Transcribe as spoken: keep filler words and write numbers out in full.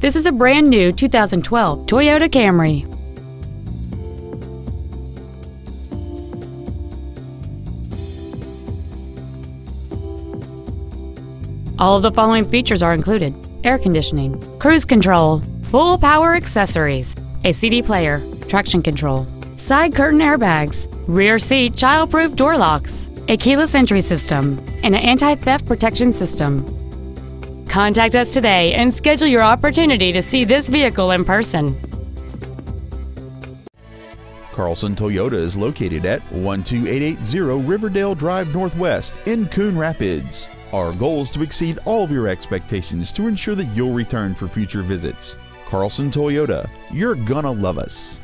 This is a brand new two thousand twelve Toyota Camry. All of the following features are included: air conditioning, cruise control, full power accessories, a C D player, traction control, side curtain airbags, rear seat child-proof door locks, a keyless entry system, and an anti-theft protection system. Contact us today and schedule your opportunity to see this vehicle in person. Carlson Toyota is located at one two eight eight zero Riverdale Drive Northwest in Coon Rapids. Our goal is to exceed all of your expectations to ensure that you'll return for future visits. Carlson Toyota, you're gonna love us.